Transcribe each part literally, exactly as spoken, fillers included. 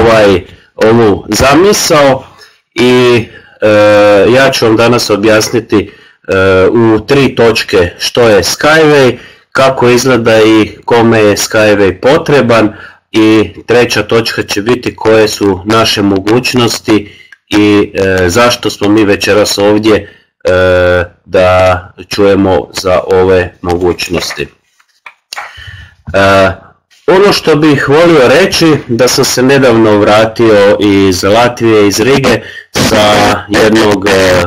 ovaj, ovu zamisao i e, ja ću vam danas objasniti e, u tri točke što je SkyWay, kako izgleda i kome je SkyWay potreban, i treća točka će biti koje su naše mogućnosti i e, zašto smo mi večeras ovdje e, da čujemo za ove mogućnosti. E, ono što bih volio reći, da sam se nedavno vratio iz Latvije, iz Rige, sa jednog e,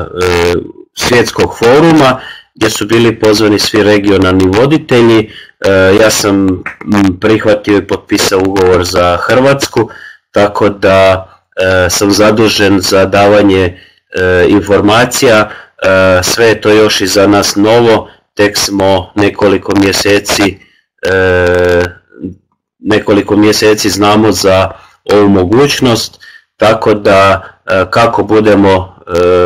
svjetskog foruma gdje su bili pozvani svi regionalni voditelji. E, ja sam prihvatio i potpisao ugovor za Hrvatsku, tako da e, sam zadužen za davanje e, informacija. E, sve je to još i za nas novo, tek smo nekoliko mjeseci e, nekoliko mjeseci znamo za ovu mogućnost, tako da e, kako budemo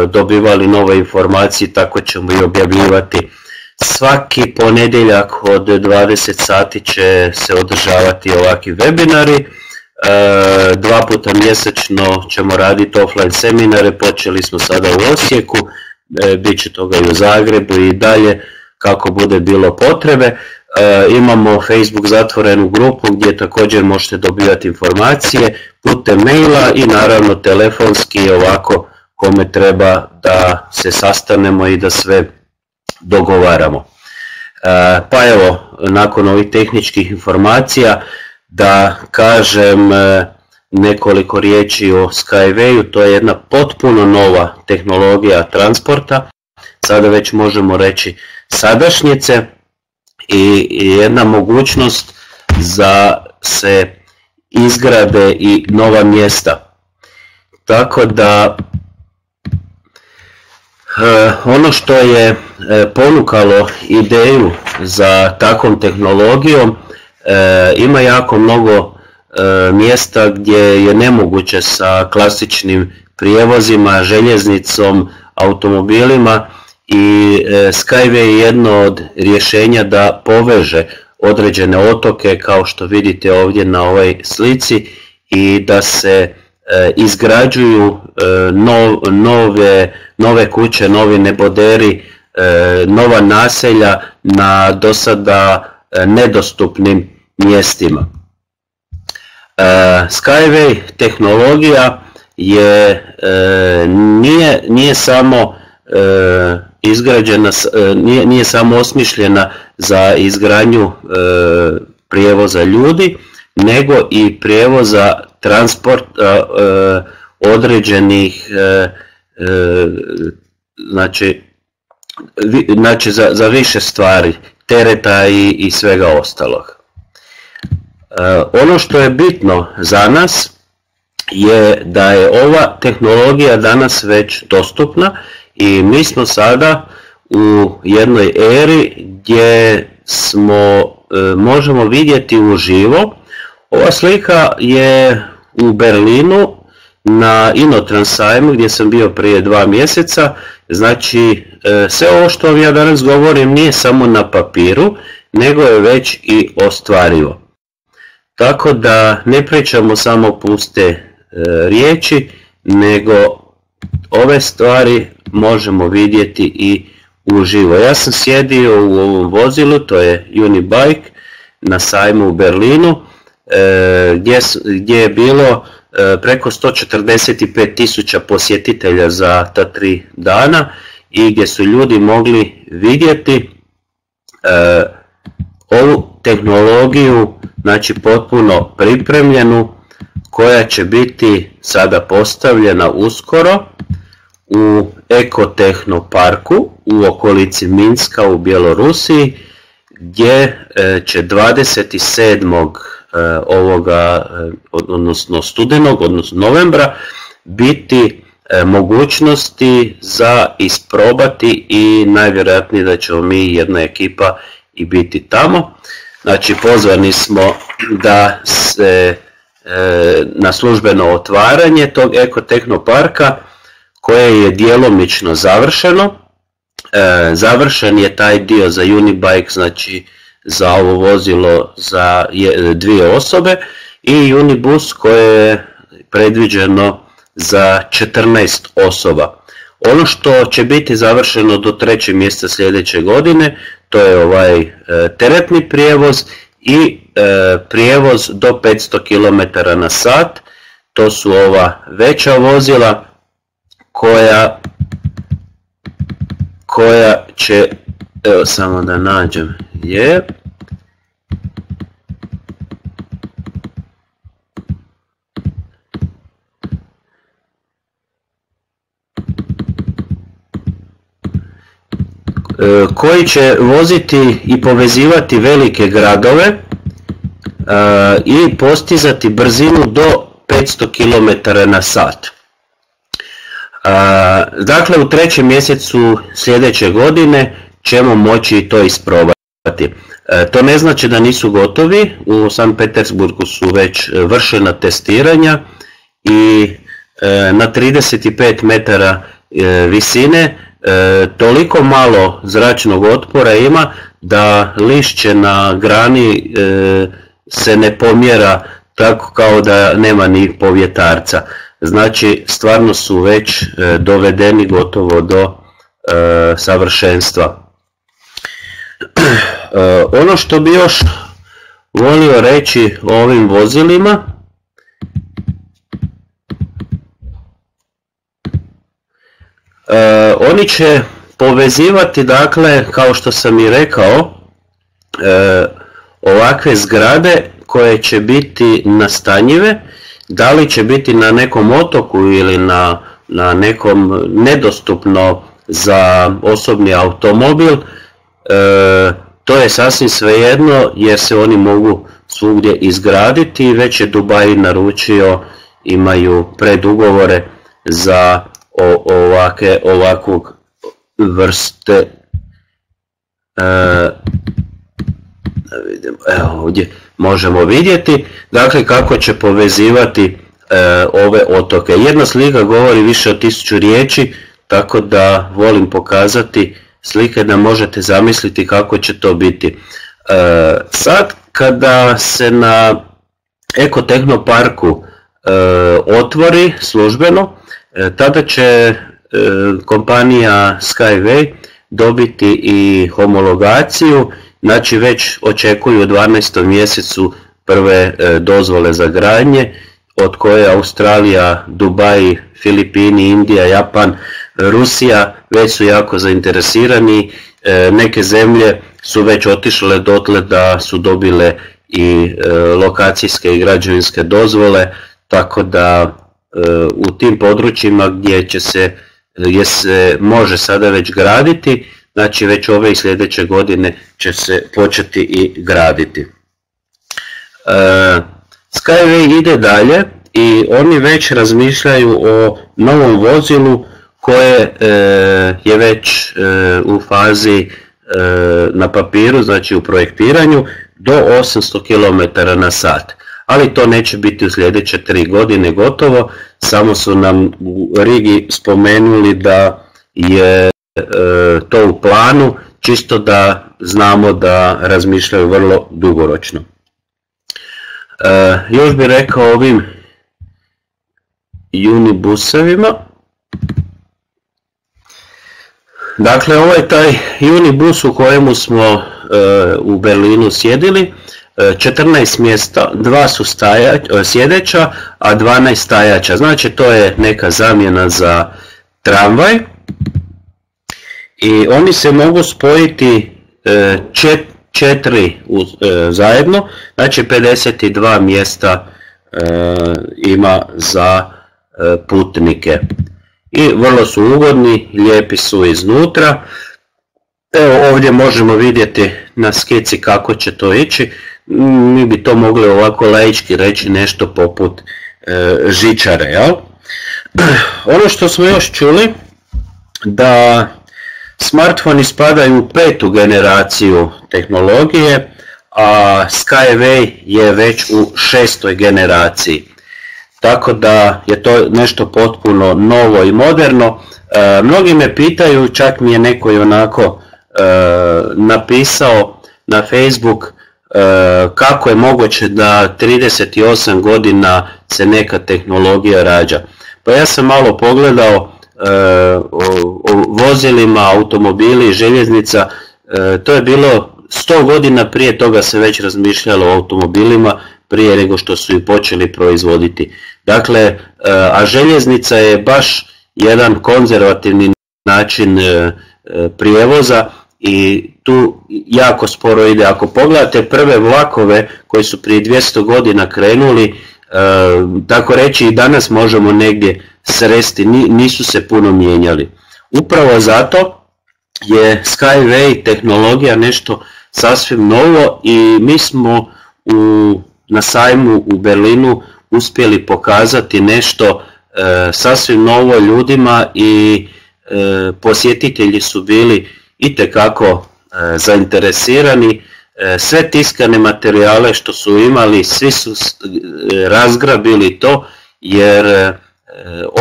e, dobivali nove informacije, tako ćemo i objavljivati. Svaki ponedjeljak od dvadeset sati će se održavati ovakvi webinari. E, dva puta mjesečno ćemo raditi offline seminare, počeli smo sada u Osijeku, e, bit će toga i u Zagrebu i dalje kako bude bilo potrebe. E, imamo Facebook zatvorenu grupu gdje također možete dobivati informacije putem maila i naravno telefonski, ovako kome treba da se sastanemo i da sve dogovaramo. E, pa evo, nakon ovih tehničkih informacija da kažem nekoliko riječi o SkyWayu. To je jedna potpuno nova tehnologija transporta, sada već možemo reći sadašnjice, i jedna mogućnost za se izgrade i nova mjesta. Tako da ono što je ponukalo ideju za takvom tehnologijom, ima jako mnogo mjesta gdje je nemoguće sa klasičnim prijevozima, željeznicom, automobilima, i SkyWay je jedno od rješenja da poveže određene otoke, kao što vidite ovdje na ovoj slici, i da se izgrađuju nove, nove kuće, novi neboderi, nova naselja na do sada nedostupnim mjestima. SkyWay tehnologija je, nije, nije samo izgrađena, nije, nije samo osmišljena za izgradnju e, prijevoza ljudi, nego i prijevoza transporta e, određenih e, e, znači, vi, znači za, za više stvari, tereta i, i svega ostalog. E, ono što je bitno za nas je da je ova tehnologija danas već dostupna i mi smo sada u jednoj eri gdje smo e, možemo vidjeti uživo. Ova slika je u Berlinu na Inotrans sajmu gdje sam bio prije dva mjeseca. Znači e, sve ovo što vam ja danas govorim nije samo na papiru, nego je već i ostvarivo. Tako da ne pričamo samo puste e, riječi, nego ove stvari možemo vidjeti i uživo. Ja sam sjedio u ovom vozilu, to je Unibike, na sajmu u Berlinu, gdje, gdje je bilo preko sto četrdeset pet tisuća posjetitelja za ta tri dana i gdje su ljudi mogli vidjeti ovu tehnologiju, znači potpuno pripremljenu, koja će biti sada postavljena uskoro u Ekotehnoparku u okolici Minska u Bjelorusiji, gdje će dvadeset sedmog ovoga, odnosno studenog, odnosno novembra, biti mogućnosti za isprobati i najvjerojatnije da ćemo mi, jedna ekipa, i biti tamo. Znači pozvani smo da se na službeno otvaranje tog Ekotehnoparka, koje je djelomično završeno. E, završen je taj dio za Unibike, znači za ovo vozilo za je, dvije osobe, i Unibus koje je predviđeno za četrnaest osoba. Ono što će biti završeno do trećeg mjeseca sljedeće godine, to je ovaj teretni prijevoz i prijevoz do petsto kilometara na sat. To su ova veća vozila koja, koja će, evo samo da nađem je, koji će voziti i povezivati velike gradove i postizati brzinu do petsto kilometara na sat. Dakle, u trećem mjesecu sljedeće godine ćemo moći to isprobati. To ne znači da nisu gotovi, u Sankt Petersburgu su već vršena testiranja i na trideset pet metara visine toliko malo zračnog otpora ima da lišće na grani se ne pomjera tako kao da nema ni povjetarca. Znači stvarno su već dovedeni gotovo do savršenstva. Ono što bi još volio reći o ovim vozilima, E, oni će povezivati, dakle, kao što sam i rekao, e, ovakve zgrade koje će biti nastanjive, da li će biti na nekom otoku ili na, na nekom nedostupno za osobni automobil, e, to je sasvim svejedno jer se oni mogu svugdje izgraditi i već je Dubai naručio, imaju predugovore za O, ovake, ovakvog vrste e, da vidim, evo ovdje možemo vidjeti, dakle, kako će povezivati e, ove otoke. Jedna slika govori više od tisuću riječi, tako da volim pokazati slike da možete zamisliti kako će to biti. E, sad kada se na Ekotehnoparku e, otvori službeno, tada će kompanija SkyWay dobiti i homologaciju, znači već očekuju u dvanaestom mjesecu prve dozvole za gradnje, od koje Australija, Dubai, Filipini, Indija, Japan, Rusija već su jako zainteresirani. Neke zemlje su već otišle dotle da su dobile i lokacijske i građevinske dozvole, tako da u tim područjima gdje će se, gdje se može sada već graditi, znači već ove i sljedeće godine će se početi i graditi. E, SkyWay ide dalje i oni već razmišljaju o novom vozilu koje e, je već e, u fazi e, na papiru, znači u projektiranju, do osamsto kilometara na sat. Ali to neće biti u sljedeće tri godine gotovo, samo su nam u Rigi spomenuli da je e, to u planu, čisto da znamo da razmišljaju vrlo dugoročno. E, još bih rekao ovim Unibusevima. Dakle, ovo je taj Unibus u kojemu smo e, u Berlinu sjedili. četrnaest mjesta, dva su staja, sjedeća, a dvanaest stajača. Znači to je neka zamjena za tramvaj. I oni se mogu spojiti čet, četiri zajedno, znači pedeset dva mjesta ima za putnike. I vrlo su ugodni, lijepi su iznutra. Evo ovdje možemo vidjeti na skici kako će to ići. Mi bi to mogli ovako laički reći nešto poput e, žičare. Jel? Ono što smo još čuli, da smartfoni spadaju u petu generaciju tehnologije, a SkyWay je već u šestoj generaciji. Tako da je to nešto potpuno novo i moderno. E, mnogi me pitaju, čak mi je neko i onako e, napisao na Facebook, kako je moguće da trideset osam godina se neka tehnologija rađa. Pa ja sam malo pogledao o vozilima, automobili, željeznica, to je bilo sto godina prije toga se već razmišljalo o automobilima, prije nego što su i počeli proizvoditi. Dakle, a željeznica je baš jedan konzervativni način prijevoza i tu jako sporo ide. Ako pogledate prve vlakove koji su prije dvjesto godina krenuli, tako reći i danas možemo negdje sresti, nisu se puno mijenjali. Upravo zato je SkyWay tehnologija nešto sasvim novo i mi smo u, na sajmu u Berlinu uspjeli pokazati nešto e, sasvim novo ljudima i e, posjetitelji su bili itekako e, zainteresirani. E, sve tiskane materijale što su imali, svi su razgrabili to jer e,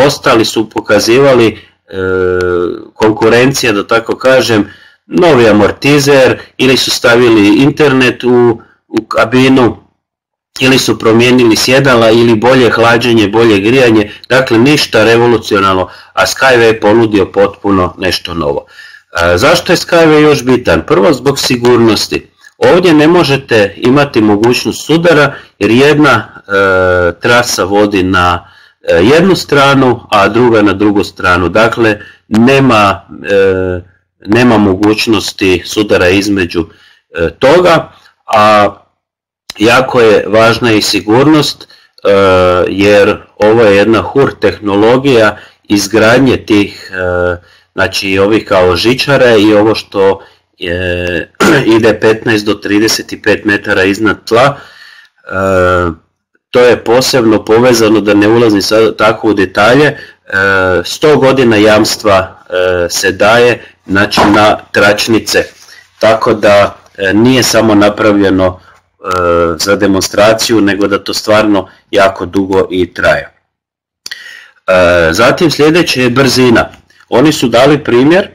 ostali su pokazivali konkurencija, da tako kažem, novi amortizer ili su stavili internet u, u kabinu ili su promijenili sjedala ili bolje hlađenje, bolje grijanje, dakle ništa revolucionalno, a SkyWay je ponudio potpuno nešto novo. A zašto je SkyWay još bitan? Prvo zbog sigurnosti. Ovdje ne možete imati mogućnost sudara jer jedna e, trasa vodi na jednu stranu, a druga na drugu stranu. Dakle, nema, e, nema mogućnosti sudara između e, toga, a jako je važna i sigurnost, e, jer ovo je jedna hur tehnologija izgradnje tih, e, znači ovih kao žičare i ovo što e, ide petnaest do trideset pet metara iznad tla, e, to je posebno povezano, da ne ulazim sad tako u detalje, sto godina jamstva se daje, znači na tračnice, tako da nije samo napravljeno za demonstraciju, nego da to stvarno jako dugo i traje. Zatim sljedeće je brzina. Oni su dali primjer,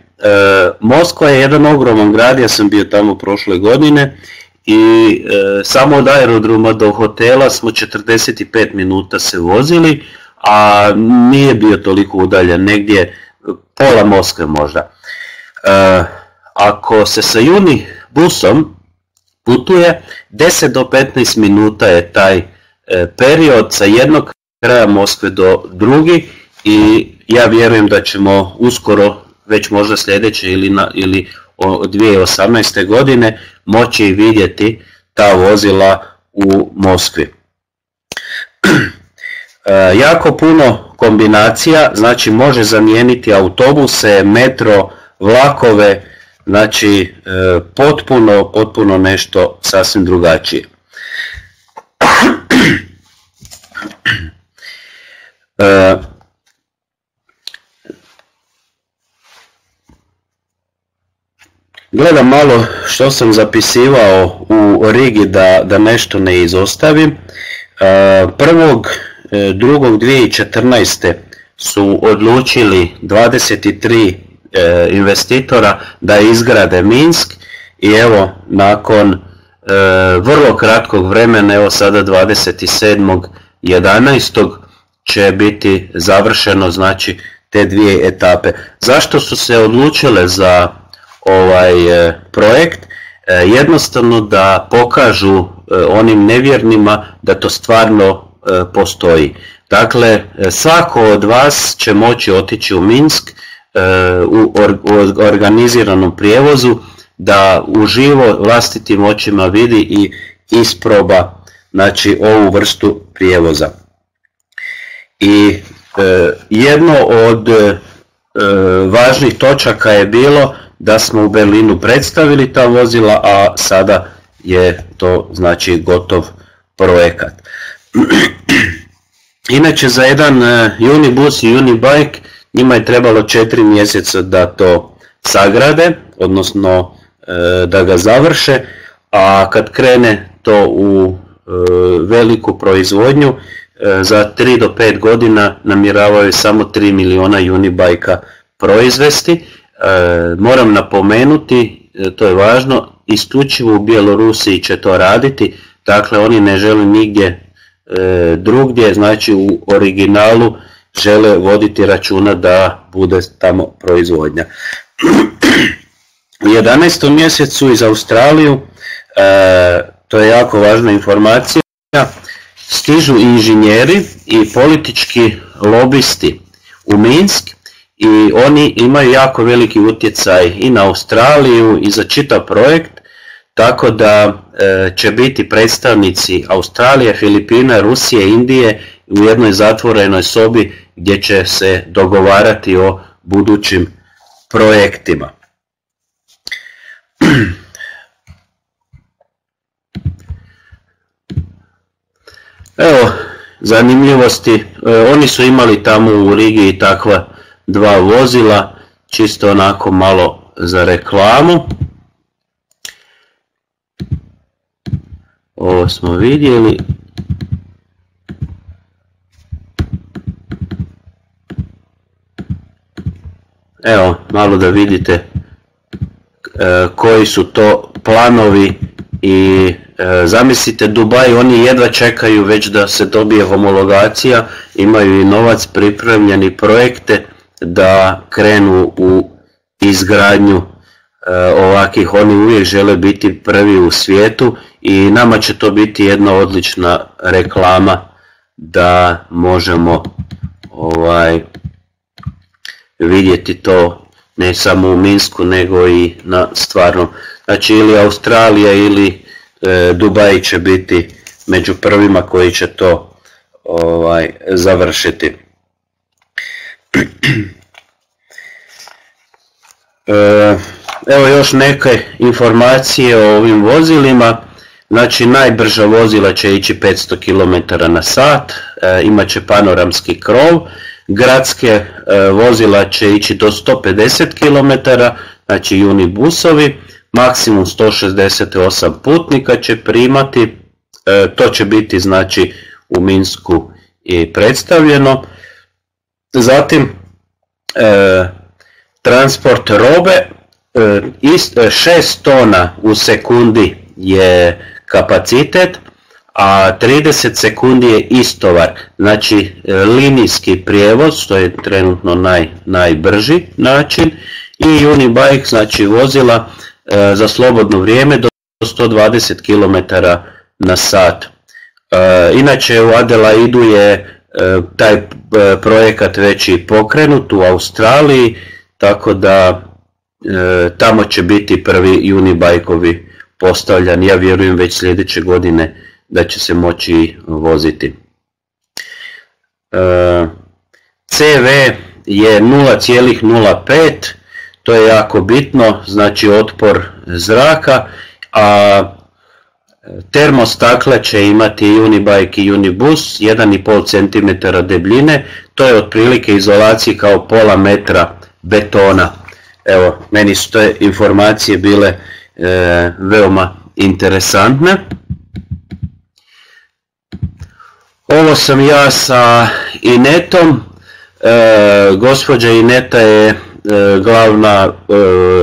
Moskva je jedan ogroman grad, ja sam bio tamo prošle godine, i e, samo od aerodroma do hotela smo četrdeset pet minuta se vozili, a nije bio toliko udaljen, negdje pola Moskve možda. E, ako se sa Unibusom putuje, deset do petnaest minuta je taj e, period sa jednog kraja Moskve do drugi i ja vjerujem da ćemo uskoro, već možda sljedeće ili, na, ili od dvije tisuće osamnaeste. godine moći vidjeti ta vozila u Moskvi. E, jako puno kombinacija, znači može zamijeniti autobuse, metro, vlakove, znači e, potpuno, potpuno nešto sasvim drugačije. E, Gledam malo što sam zapisivao u Rigi da, da nešto ne izostavim. prvog drugog dvije tisuće četrnaeste. su odlučili dvadeset tri investitora da izgrade Minsk i evo nakon vrlo kratkog vremena, evo sada dvadeset sedmog jedanaestog. će biti završeno, znači te dvije etape. Zašto su se odlučile za ovaj projekt? Jednostavno da pokažu onim nevjernima da to stvarno postoji. Dakle, svako od vas će moći otići u Minsk u organiziranom prijevozu da uživo vlastitim očima vidi i isproba, znači, ovu vrstu prijevoza. I jedno od važnih točaka je bilo da smo u Berlinu predstavili ta vozila, a sada je to, znači, gotov projekat. Inače, za jedan Unibus i Unibike njima je trebalo četiri mjeseca da to sagrade, odnosno da ga završe, a kad krene to u veliku proizvodnju, za tri do pet godina namjeravaju samo tri miliona Unibajka proizvesti. Moram napomenuti to je važno, isključivo u Bjelorusiji će to raditi, dakle oni ne žele nigdje e, drugdje, znači u originalu žele voditi računa da bude tamo proizvodnja. U jedanaestom mjesecu iz Australiju, e, to je jako važna informacija, stižu inženjeri i politički lobisti u Minsk i oni imaju jako veliki utjecaj i na Australiju i za čitav projekt, tako da e, će biti predstavnici Australije, Filipina, Rusije, Indije u jednoj zatvorenoj sobi gdje će se dogovarati o budućim projektima. Evo, zanimljivosti, e, oni su imali tamo u Rigi takva dva vozila, čisto onako malo za reklamu. Ovo smo vidjeli. Evo, malo da vidite e, koji su to planovi i e, zamislite Dubaj, oni jedva čekaju već da se dobije homologacija, imaju i novac, pripremljeni projekte da krenu u izgradnju e, ovakvih, oni uvijek žele biti prvi u svijetu i nama će to biti jedna odlična reklama da možemo ovaj vidjeti to ne samo u Minsku nego i na stvarnom. Znači ili Australija ili e, Dubai će biti među prvima koji će to ovaj završiti. E, evo još neke informacije o ovim vozilima. Znači najbrža vozila će ići petsto kilometara na sat, e, imat će panoramski krov. Gradske e, vozila će ići do sto pedeset kilometara, znači Unibusovi, maksimum sto šezdeset osam putnika će primati, e, to će biti znači u Minsku i predstavljeno. Zatim e, transport robe, e, ist, šest tona u sekundi je kapacitet, a trideset sekundi je istovar, znači linijski prijevoz, što je trenutno naj, najbrži način, i Unibike, znači vozila e, za slobodno vrijeme do sto dvadeset kilometara na sat. E, inače u Adelaidu je e, taj projekat već i pokrenut u Australiji, tako da e, tamo će biti prvi Unibike-ovi postavljani, ja vjerujem već sljedeće godine da će se moći voziti. E, C V je nula zarez nula pet, to je jako bitno, znači otpor zraka, a termostakla će imati Unibike i Unibus, jedan i pol centimetar debljine, to je otprilike izolacije kao pola metra betona. Evo, meni su te informacije bile e, veoma interesantne. Ovo sam ja sa Inetom, e, gospođa Ineta je e, glavna e,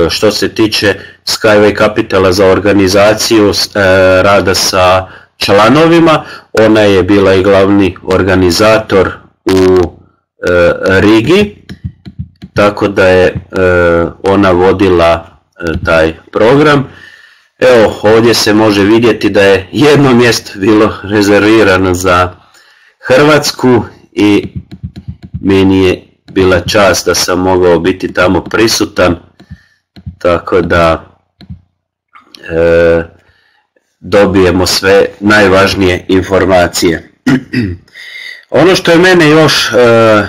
što se tiče Skyway Capitala za organizaciju e, rada sa članovima, ona je bila i glavni organizator u e, Rigi, tako da je e, ona vodila e, taj program. Evo, ovdje se može vidjeti da je jedno mjesto bilo rezervirano za Hrvatsku i meni je bila čast da sam mogao biti tamo prisutan, tako da e, dobijemo sve najvažnije informacije. Ono što je mene još e,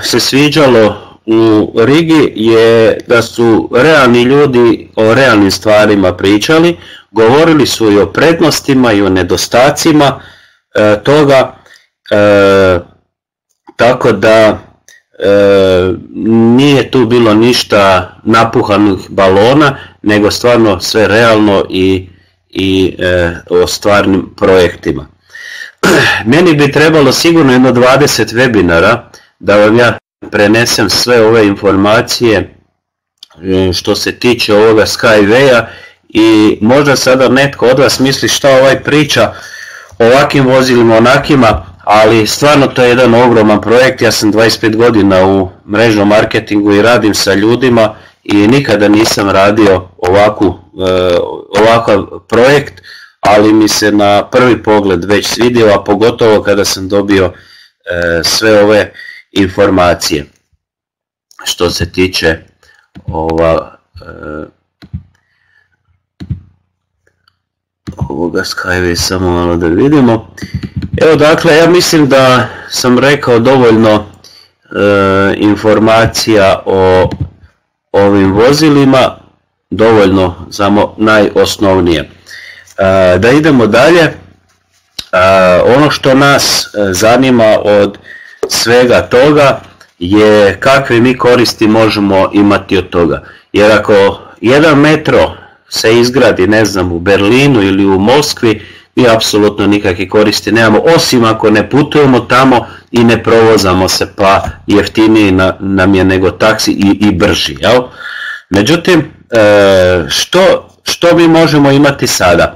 se sviđalo u Rigi je da su realni ljudi o realnim stvarima pričali, govorili su i o prednostima i o nedostacima e, toga, E, tako da e, nije tu bilo ništa napuhanih balona, nego stvarno sve realno i, i e, o stvarnim projektima. Meni bi trebalo sigurno jedno dvadeset webinara da vam ja prenesem sve ove informacije što se tiče ovoga Skywaya I možda sada netko od vas misli šta ovaj priča o ovakvim vozilima, onakima, ali stvarno to je jedan ogroman projekt. Ja sam dvadeset pet godina u mrežnom marketingu i radim sa ljudima i nikada nisam radio ovakvu, ovakav projekt, ali mi se na prvi pogled već svidio, a pogotovo kada sam dobio sve ove informacije što se tiče ova ovoga SkyWay, samo malo da vidimo. Evo, dakle, ja mislim da sam rekao dovoljno e, informacija o ovim vozilima, dovoljno, samo najosnovnije. E, da idemo dalje. E, ono što nas zanima od svega toga je kakve mi koristi možemo imati od toga. Jer ako jedan metro se izgradi, ne znam, u Berlinu ili u Moskvi, mi apsolutno nikakve koristi nemamo, osim ako ne putujemo tamo i ne provozamo se, pa jeftiniji nam je nego taksi i, i brži. Jel? Međutim, što, što mi možemo imati sada?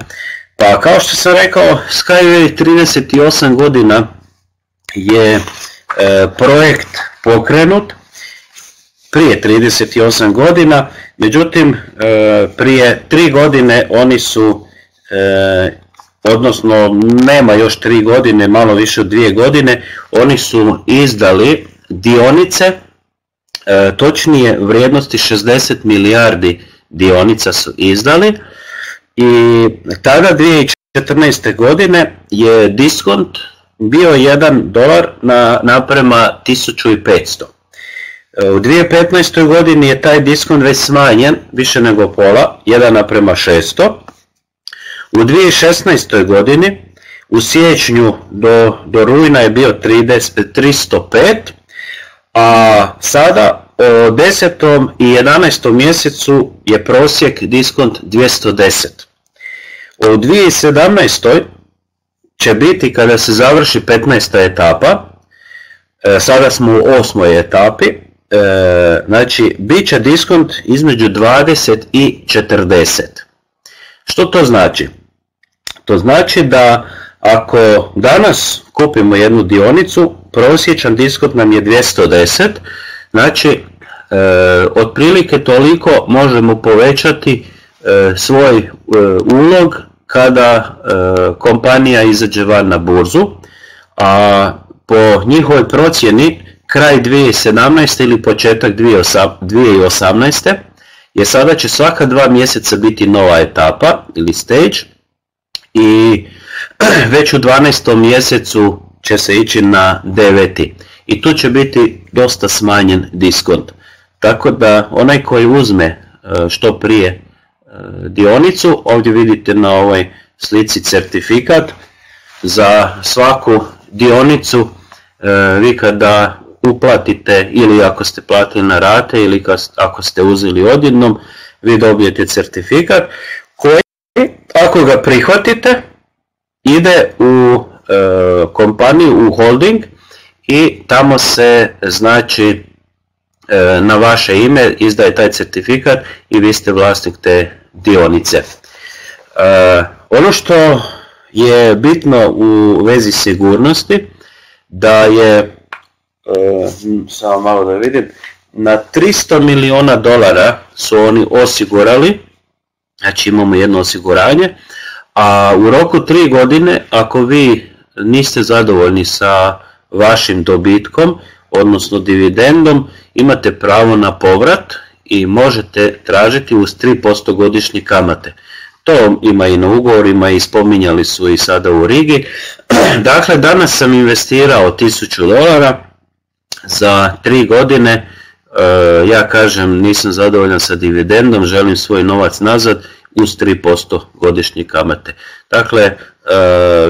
Pa kao što sam rekao, SkyWay trideset osam godina je projekt pokrenut, prije trideset osam godina, međutim prije tri godine oni su, odnosno nema još tri godine, malo više od dvije godine, oni su izdali dionice, točnije vrijednosti šezdeset milijardi dionica su izdali, i tada dvije tisuće četrnaeste. godine je diskont bio jedan dolar na naprema tisuću i petsto. U dvije tisuće petnaestoj. godini je taj diskont već smanjen, više nego pola, jedan naprema šesto. U dvije tisuće šesnaestoj. godini, u siječnju do, do rujna je bio trideset, tristo pet, a sada o desetom i jedanaestom. mjesecu je prosjek diskont dvjesto deset. U dvije tisuće sedamnaestoj. će biti, kada se završi petnaesta. etapa, sada smo u osmoj etapi, znači bit će diskont između dvadeset i četrdeset. Što to znači? To znači da ako danas kupimo jednu dionicu, prosječan diskont nam je dvjesto deset, znači e, otprilike toliko možemo povećati e, svoj e, ulog kada e, kompanija izađe van na burzu, a po njihovoj procjeni kraj dvije tisuće sedamnaeste. ili početak dvije tisuće osamnaeste. jer sada će svaka dva mjeseca biti nova etapa ili stage, i već u dvanaestom. mjesecu će se ići na deveti. I tu će biti dosta smanjen diskont. Tako da onaj koji uzme što prije dionicu, ovdje vidite na ovoj slici certifikat, za svaku dionicu vi kada uplatite, ili ako ste platili na rate, ili ako ste uzeli odjednom, vi dobijete certifikat koji, ako ga prihvatite, ide u e, kompaniju, u holding, i tamo se, znači, e, na vaše ime izdaje taj certifikat i vi ste vlasnik te dionice. E, ono što je bitno u vezi sigurnosti, da je, samo malo da vidim, na tristo milijuna dolara su oni osigurali, znači imamo jedno osiguranje, a u roku tri godine, ako vi niste zadovoljni sa vašim dobitkom, odnosno dividendom, imate pravo na povrat i možete tražiti uz tri posto godišnje kamate. To ima i na ugovorima i spominjali su i sada u Rigi. Dakle, danas sam investirao tisuću dolara, za tri godine, ja kažem, nisam zadovoljan sa dividendom, želim svoj novac nazad uz tri posto godišnje kamate. Dakle,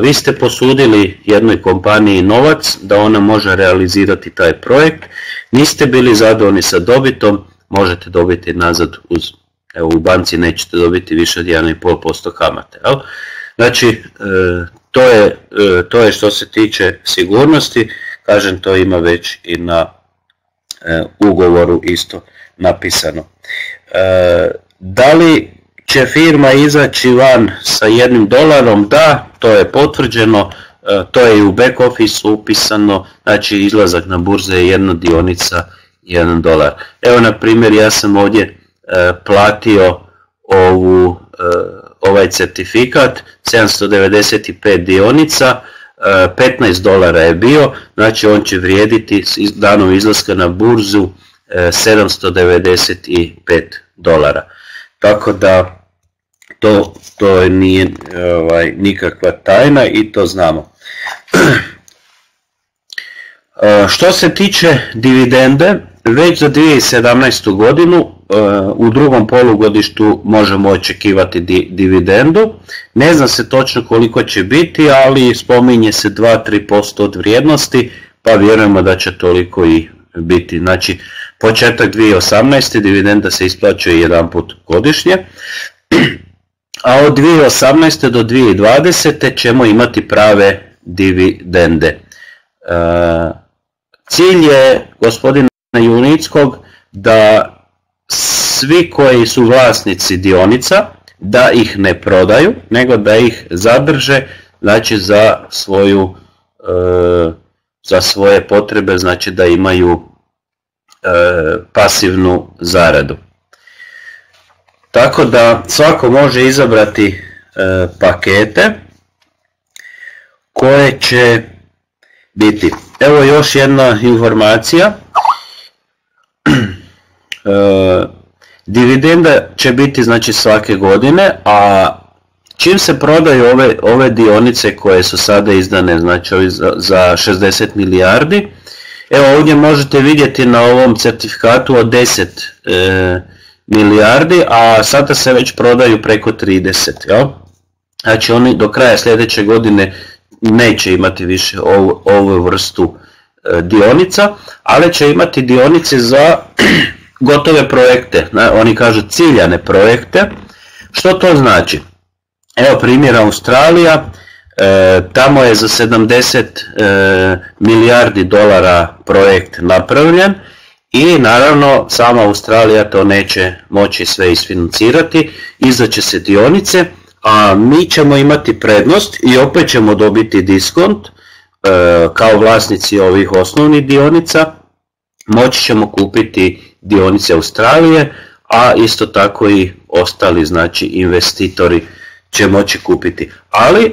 vi ste posudili jednoj kompaniji novac da ona može realizirati taj projekt, niste bili zadovoljni sa dobitom, možete dobiti nazad uz, evo, u banci nećete dobiti više od jedan i pol posto kamate. Jel? Znači, to je, to je što se tiče sigurnosti. Kažem, to ima već i na e, ugovoru isto napisano. E, da li će firma izaći van sa jednim dolarom, da, to je potvrđeno, to je i u back office upisano, znači izlazak na burze je jedna dionica, jedan dolar. Evo na primjer, ja sam ovdje platio ovu, ovaj certifikat, sedamsto devedeset pet dionica, petnaest dolara je bio, znači on će vrijediti s danom izlaska na burzu sedamsto devedeset pet dolara. Tako da to, to nije ovaj, nikakva tajna i to znamo. Što se tiče dividende, već za dvije tisuće sedamnaestu. godinu u drugom polugodištu možemo očekivati di, dividendu. Ne zna se točno koliko će biti, ali spominje se dva do tri posto od vrijednosti, pa vjerujemo da će toliko i biti. Znači, početak dvije tisuće osamnaeste. dividenda se isplaćuje jedan put godišnje, a od dvije tisuće osamnaeste. do dvije tisuće dvadesete. ćemo imati prave dividende. Cilj je gospodina Junickog da svi koji su vlasnici dionica, da ih ne prodaju, nego da ih zadrže, znači za svoju, e, za svoje potrebe, znači da imaju e, pasivnu zaradu. Tako da svako može izabrati e, pakete koje će biti. Evo još jedna informacija. E, dividenda će biti znači svake godine, a čim se prodaju ove, ove dionice koje su sada izdane, znači za, za šezdeset milijardi, evo ovdje možete vidjeti na ovom certifikatu od deset milijardi, a sada se već prodaju preko trideset, jel? Znači oni do kraja sljedeće godine neće imati više ovu, ovu vrstu e, dionica, ali će imati dionice za gotove projekte, oni kažu ciljane projekte. Što to znači? Evo primjer Australija, tamo je za sedamdeset milijardi dolara projekt napravljen i naravno sama Australija to neće moći sve isfinancirati, izaće se dionice, a mi ćemo imati prednost i opet ćemo dobiti diskont kao vlasnici ovih osnovnih dionica, moći ćemo kupiti dionice Australije, a isto tako i ostali, znači investitori će moći kupiti. Ali e,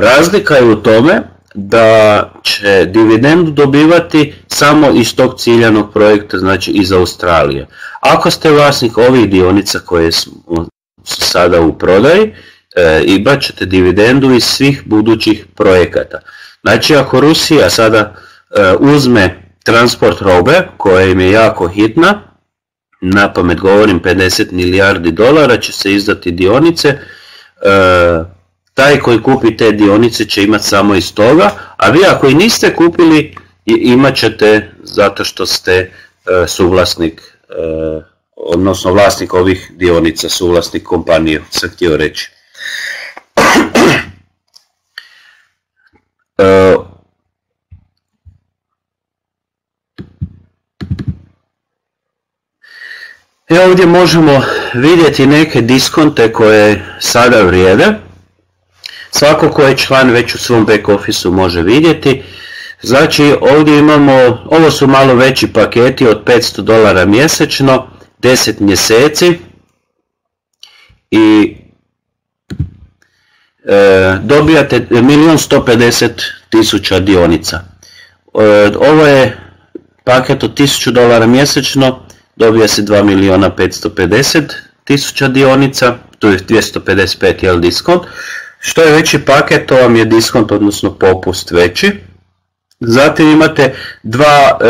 razlika je u tome da će dividendu dobivati samo iz tog ciljanog projekta, znači iz Australije. Ako ste vlasnik ovih dionica koje su sada u prodaji, e, imat ćete dividendu iz svih budućih projekata. Znači ako Rusija sada e, uzme transport robe, koja im je jako hitna, na pamet govorim pedeset milijardi dolara će se izdati dionice, e, taj koji kupi te dionice će imati samo iz toga, a vi ako i niste kupili, imat ćete zato što ste e, suvlasnik, e, odnosno vlasnik ovih dionica, suvlasnik kompanije, sam htio reći. E, I ovdje možemo vidjeti neke diskonte koje sada vrijede. Svako ko je član već u svom back officeu može vidjeti. Znači ovdje imamo, ovo su malo veći paketi od petsto dolara mjesečno, deset mjeseci. I e, dobijate milijun sto pedeset tisuća dionica. E, ovo je paket od tisuću dolara mjesečno. Dobija se dva milijuna petsto pedeset tisuća dionica, tu je dvjesto pedeset pet jel, diskont. Što je veći paket, to vam je diskont, odnosno popust veći. Zatim imate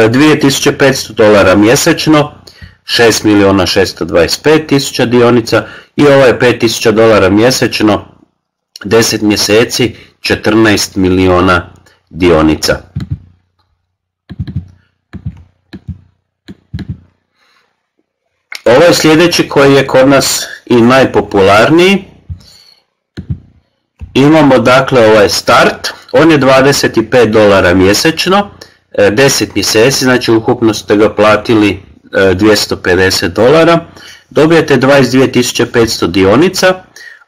dvije tisuće petsto dolara mjesečno, šest milijuna šesto dvadeset pet tisuća dionica i ovo je pet tisuća dolara mjesečno, deset mjeseci, četrnaest milijuna dionica. Ovo je sljedeći koji je kod nas i najpopularniji. Imamo dakle ovaj start, on je dvadeset pet dolara mjesečno, deset mjeseci, znači ukupno ste ga platili dvjesto pedeset dolara. dobijete dvadeset dvije tisuće petsto dionica,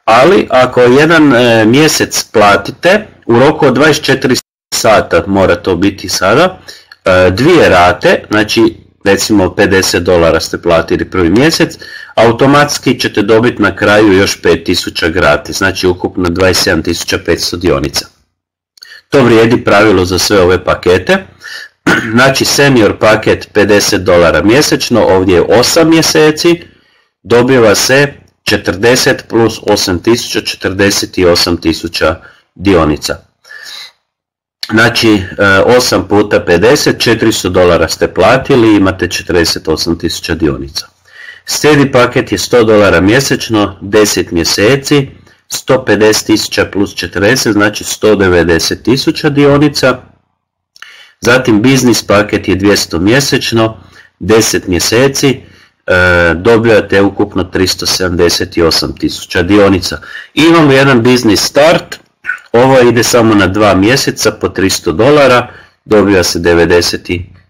ali ako jedan e, mjesec platite, u roku od dvadeset četiri sata mora to biti sada, e, dvije rate, znači recimo pedeset dolara ste platili prvi mjesec, automatski ćete dobiti na kraju još pet tisuća gratis, znači ukupno dvadeset sedam tisuća petsto dionica. To vrijedi pravilo za sve ove pakete. Znači senior paket pedeset dolara mjesečno, ovdje je osam mjeseci, dobiva se četrdeset plus osam tisuća, četrdeset osam tisuća dionica. Znači osam puta pedeset, četiristo dolara ste platili, imate četrdeset osam tisuća dionica. Steady paket je sto dolara mjesečno, deset mjeseci, sto pedeset tisuća plus četrdeset, znači sto devedeset tisuća dionica. Zatim biznis paket je dvjesto mjesečno, deset mjeseci, e, dobijate ukupno tristo sedamdeset osam tisuća dionica. Imamo jedan biznis start, ovo ide samo na dva mjeseca po tristo dolara, dobija se devedeset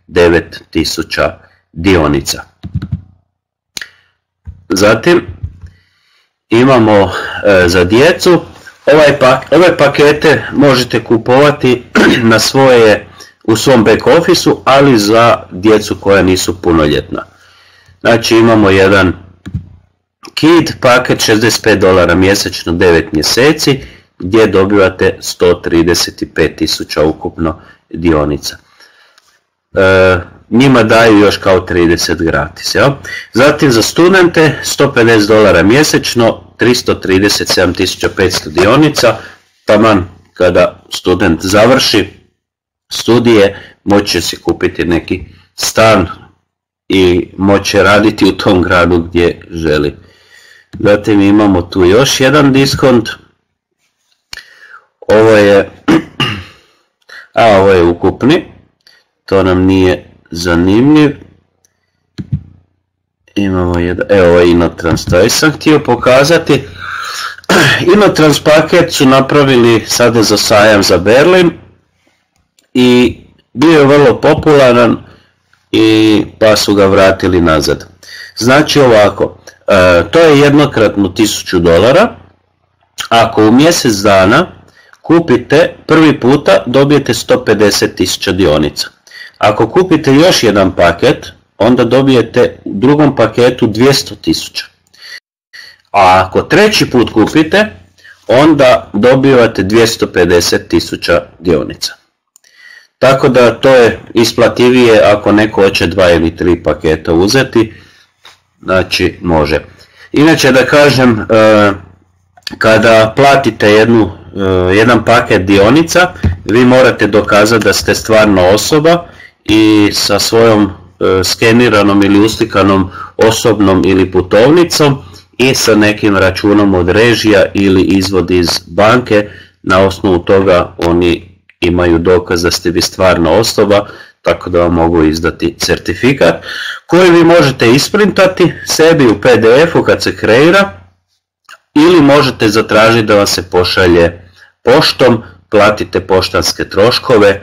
devet tisuća dionica. Zatim imamo e, za djecu, ovaj pak, ove pakete možete kupovati na svoje u svom back officeu, ali za djecu koja nisu punoljetna. Znači imamo jedan kid paket šezdeset pet dolara mjesečno, devet mjeseci, gdje dobivate sto trideset pet tisuća ukupno dionica. E, njima daju još kao trideset gratis. Ja? Zatim za studente sto pedeset dolara mjesečno, tristo trideset sedam tisuća petsto dionica, taman kada student završi studije, moće se kupiti neki stan i moće raditi u tom gradu gdje želi. Zatim imamo tu još jedan diskont. Ovo je, a ovo je ukupni, to nam nije zanimljiv. Imamo jedan, evo je Inotrans, to sam htio pokazati. Inotrans paket su napravili sada za sajam za Berlin i bio je vrlo popularan i pa su ga vratili nazad. Znači ovako, to je jednokratno tisuću dolara, ako u mjesec dana kupite prvi puta, dobijete sto pedeset tisuća dionica. Ako kupite još jedan paket, onda dobijete u drugom paketu dvjesto tisuća. A ako treći put kupite, onda dobivate dvjesto pedeset tisuća dionica. Tako da to je isplativije ako neko hoće dva ili tri paketa uzeti, znači može. Inače da kažem, kada platite jednu, jedan paket dionica, vi morate dokazati da ste stvarno osoba i sa svojom skeniranom ili uslikanom osobnom ili putovnicom i sa nekim računom od režija ili izvod iz banke, na osnovu toga oni imaju dokaz da ste vi stvarna osoba, tako da vam mogu izdati certifikat koji vi možete isprintati sebi u pe de efu kad se kreira, ili možete zatražiti da vam se pošalje poštom, platite poštanske troškove, e,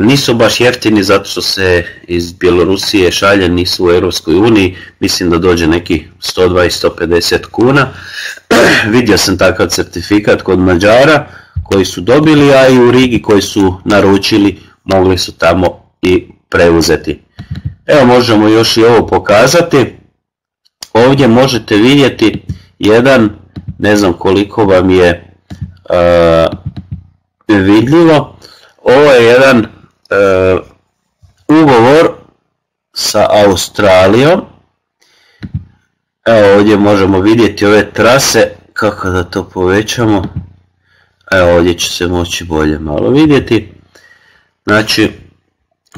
nisu baš jeftini zato što se iz Bjelorusije šalje, nisu u Europskoj uniji, mislim da dođe neki sto dvadeset do sto pedeset kuna, vidio sam takav certifikat kod Mađara koji su dobili, a i u Rigi koji su naručili, mogli su tamo i preuzeti. Evo možemo još i ovo pokazati. Ovdje možete vidjeti jedan, ne znam koliko vam je uh, vidljivo, ovo je jedan uh, ugovor sa Australijom. Evo ovdje možemo vidjeti ove trase, kako da to povećamo. Evo ovdje će se moći bolje malo vidjeti. Znači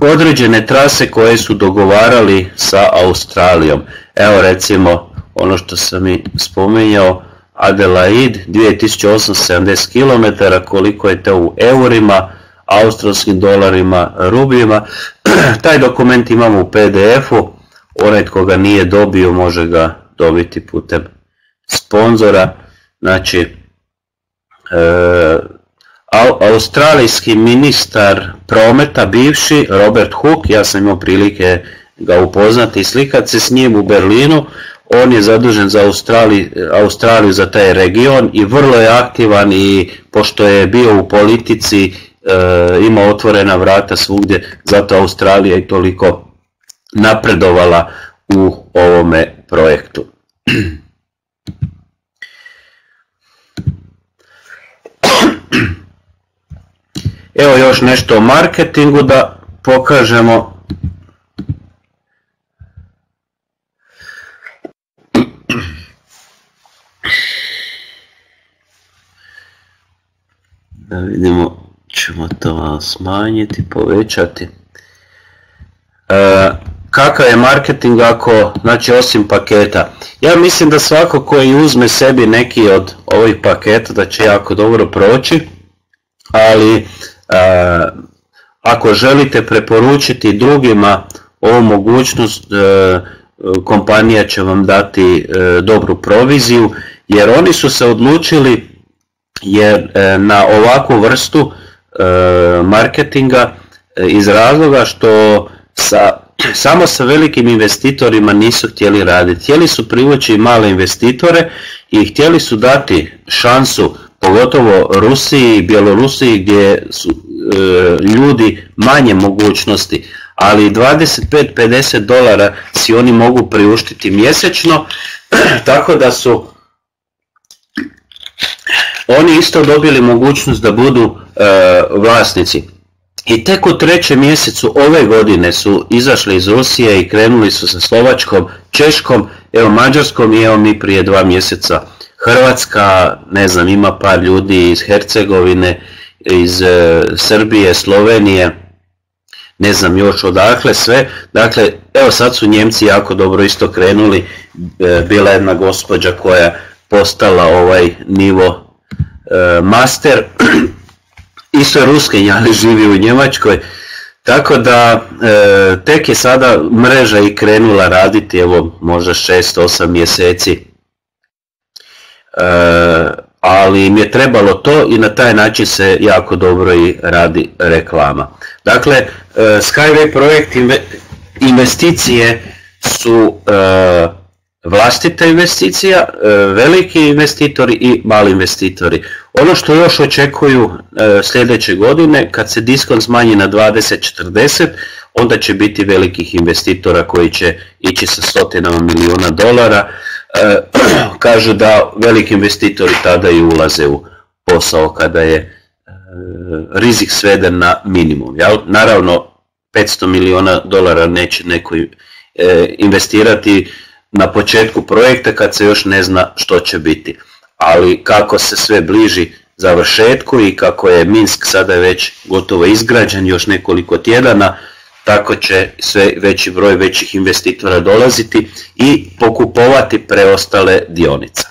određene trase koje su dogovarali sa Australijom. Evo recimo ono što sam i spominjao, Adelaide dvije tisuće osamsto sedamdeset kilometara, koliko je to u eurima, australskim dolarima, rubljima. Taj dokument imamo u pe de efu, onaj tko ga nije dobio može ga dobiti putem sponzora. Znači E, australijski ministar prometa bivši Robert Hook, ja sam imao prilike ga upoznati i slikati se s njim u Berlinu, on je zadužen za Australiju, za taj region i vrlo je aktivan i pošto je bio u politici ima otvorena vrata svugdje, zato Australija je toliko napredovala u ovome projektu. Evo još nešto o marketingu da pokažemo. Da vidimo, ćemo to malo smanjiti, povećati. Kakav je marketing ako, znači osim paketa? Ja mislim da svako koji uzme sebi neki od ovih paketa da će jako dobro proći, ali ako želite preporučiti drugima ovu mogućnost, kompanija će vam dati dobru proviziju, jer oni su se odlučili jer na ovakvu vrstu marketinga iz razloga što samo sa velikim investitorima nisu htjeli raditi. Htjeli su privući male investitore i htjeli su dati šansu, pogotovo Rusiji i Bjelorusiji gdje su ljudi manje mogućnosti, ali dvadeset pet do pedeset dolara si oni mogu priuštiti mjesečno, tako da su oni isto dobili mogućnost da budu vlasnici. I tek u trećem mjesecu ove godine su izašli iz Rusije i krenuli su sa Slovačkom, Češkom, evo Mađarskom i evo mi prije dva mjeseca Hrvatska, ne znam, ima par ljudi iz Hercegovine, iz Srbije, Slovenije, ne znam još odakle sve. Dakle, evo sad su Njemci jako dobro isto krenuli, bila jedna gospođa koja postala ovaj nivo master, isto je Ruskinja, ali živi u Njemačkoj, tako da tek je sada mreža i krenula raditi, evo možda šest osam mjeseci, ali im je trebalo to i na taj način se jako dobro i radi reklama. Dakle, SkyWay projekt investicije su vlastita investicija, veliki investitori i mali investitori. Ono što još očekuju sljedeće godine, kad se diskont smanji na dvadeset do četrdeset, onda će biti velikih investitora koji će ići sa stotinama milijuna dolara. Kažu da veliki investitori tada i ulaze u posao kada je rizik sveden na minimum. Naravno, petsto milijuna dolara neće neko investirati na početku projekta kad se još ne zna što će biti. Ali kako se sve bliži završetku i kako je Minsk sada već gotovo izgrađen još nekoliko tjedana, tako će sve veći broj većih investitora dolaziti i pokupovati preostale dionice.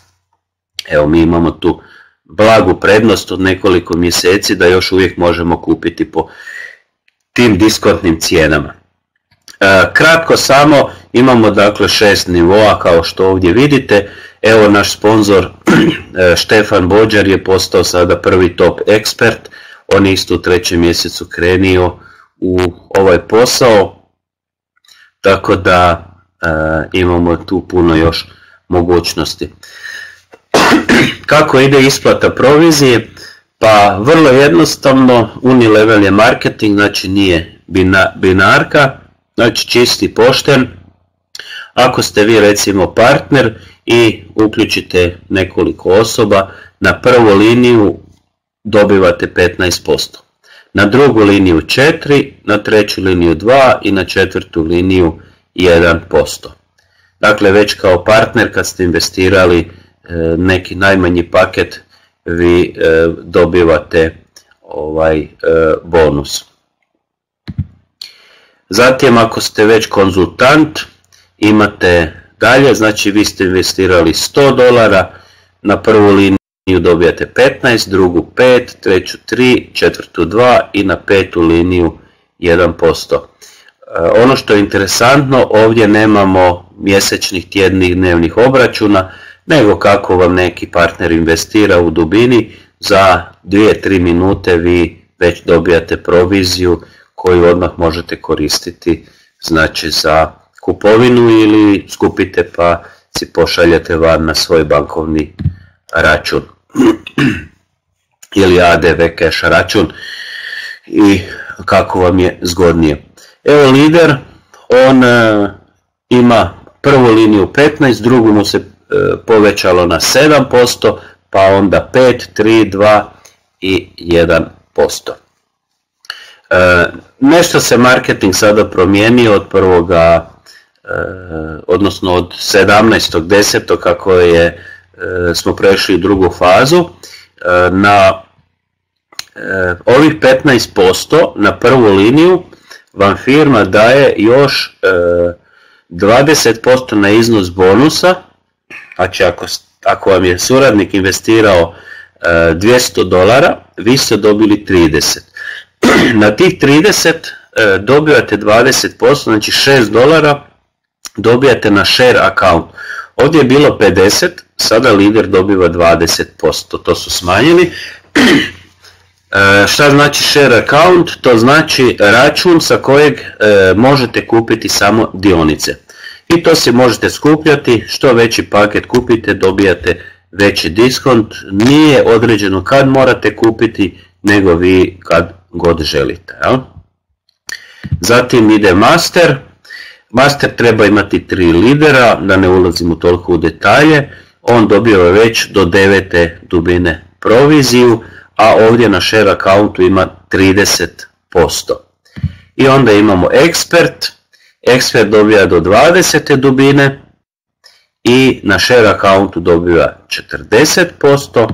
Evo mi imamo tu blagu prednost od nekoliko mjeseci da još uvijek možemo kupiti po tim diskontnim cijenama. Kratko samo, imamo dakle šest nivoa kao što ovdje vidite. Evo naš sponzor Stefan Bođer je postao sada prvi top ekspert, on je isto u trećem mjesecu krenio u ovaj posao, tako da imamo tu puno još mogućnosti. Kako ide isplata provizije? Pa vrlo jednostavno, unilevel je marketing, znači nije binarka, znači čisti pošten. Ako ste vi recimo partner i uključite nekoliko osoba, na prvu liniju dobivate petnaest posto. Na drugu liniju četiri, na treću liniju dva i na četvrtu liniju jedan posto. Dakle, već kao partner kad ste investirali neki najmanji paket, vi dobivate ovaj bonus. Zatim, ako ste već konzultant, imate dalje, znači vi ste investirali sto dolara, na prvu liniju dobijate petnaest, drugu pet, treću tri, četvrtu dva i na petu liniju jedan posto. Ono što je interesantno, ovdje nemamo mjesečnih, tjednih, dnevnih obračuna, nego kako vam neki partner investira u dubini, za dvije do tri minute vi već dobijate proviziju koju odmah možete koristiti, znači za kupovinu ili skupite pa si pošaljete van na svoj bankovni račun ili A D V cash račun i kako vam je zgodnije. Evo lider, on ima prvu liniju petnaest, drugu mu se povećalo na sedam posto, pa onda pet, tri, dva i jedan posto. Nešto se marketing sada promijenio od prvoga, odnosno od sedamnaestog desetog kako je, smo prešli u drugu fazu, na ovih petnaest posto na prvu liniju vam firma daje još dvadeset posto na iznos bonusa, znači ako, ako vam je suradnik investirao dvjesto dolara, vi ste dobili trideset. Na tih trideset dobivate dvadeset posto, znači šest dolara dobijate na share account. Ovdje je bilo pedeset, sada lider dobiva dvadeset posto, to su smanjili. Šta znači share account? To znači račun sa kojeg možete kupiti samo dionice. I to si možete skupljati, što veći paket kupite dobijate veći diskont. Nije određeno kad morate kupiti, nego vi kad god želite. Zatim ide master. Master treba imati tri lidera, da ne ulazimo toliko u detalje. On dobiva već do devete dubine proviziju, a ovdje na share accountu ima trideset posto. I onda imamo expert. Expert dobiva do dvadesete dubine i na share accountu dobiva četrdeset posto,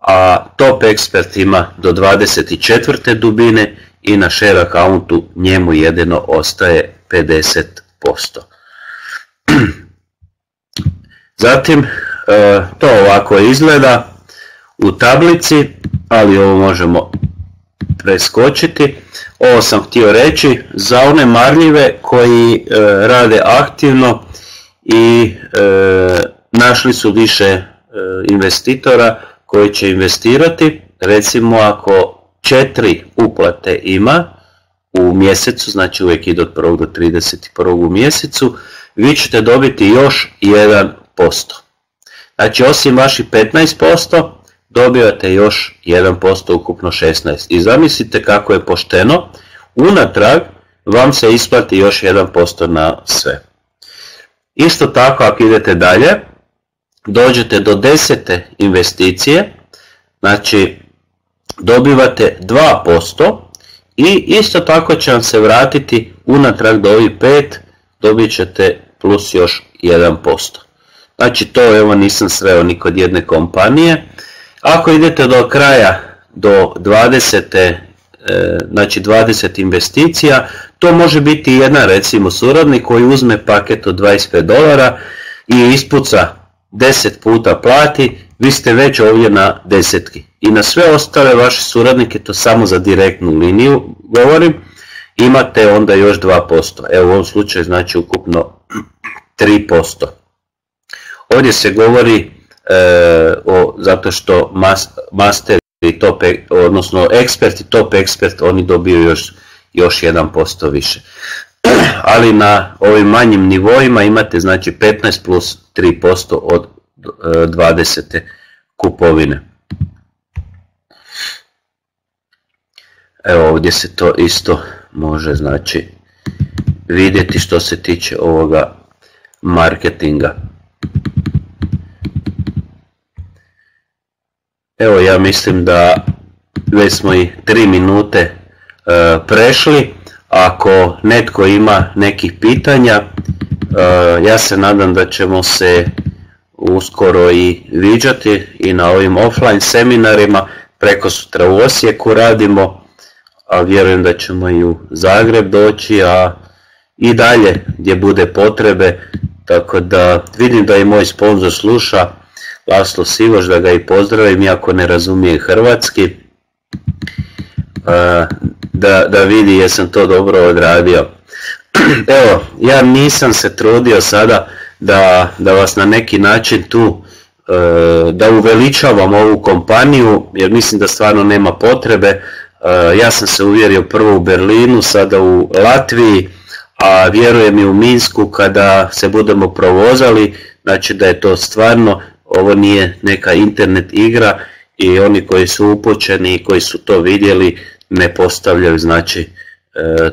a top expert ima do dvadeset četvrte dubine i na share accountu njemu jedino ostaje pedeset posto. Zatim to ovako izgleda u tablici, ali ovo možemo preskočiti. Ovo sam htio reći za one marljive koji rade aktivno i našli su više investitora koji će investirati. Recimo ako četiri uplate ima u mjesecu, znači uvijek ide od prvog do trideset prvog u mjesecu, vi ćete dobiti još jedan posto. Znači osim vaših petnaest posto dobivate još jedan posto, ukupno šesnaest posto. I zamislite kako je pošteno, unatrag vam se isplati još jedan posto na sve. Isto tako ako idete dalje, dođete do desete investicije, znači dobivate dva posto i isto tako će vam se vratiti unatrag do ovih pet, dobit ćete plus još jedan posto. Znači to evo nisam sreo ni kod jedne kompanije. Ako idete do kraja, do dvadesete, znači dvadeset investicija, to može biti jedan recimo suradnik koji uzme paket od dvadeset pet dolara i ispuca deset puta plati, vi ste već ovdje na desetki. I na sve ostale vaše suradnike, to samo za direktnu liniju govorim, imate onda još dva posto. Evo u ovom slučaju znači ukupno tri posto. Ovdje se govori o, zato što master i top, odnosno ekspert i top ekspert, oni dobiju još, još jedan posto više. Ali na ovim manjim nivoima imate znači petnaest plus tri posto od dvadesete kupovine. Evo ovdje se to isto može znači vidjeti što se tiče ovoga marketinga. Evo ja mislim da već smo i tri minute e, prešli. Ako netko ima nekih pitanja, e, ja se nadam da ćemo se uskoro i viđati i na ovim offline seminarima. Preko sutra u Osijeku radimo, a vjerujem da ćemo i u Zagreb doći, a i dalje gdje bude potrebe. Tako da vidim da i moj sponzor sluša, Laslo Sivoš, da ga i pozdravim, iako ne razumije hrvatski, da, da vidi jesam to dobro odradio. Evo, ja nisam se trudio sada da, da vas na neki način tu, da uveličavam ovu kompaniju, jer mislim da stvarno nema potrebe. Ja sam se uvjerio prvo u Berlinu, sada u Latviji, a vjerujem i u Minsku kada se budemo provozali, znači da je to stvarno, ovo nije neka internet igra i oni koji su upućeni i koji su to vidjeli ne postavljaju znači e,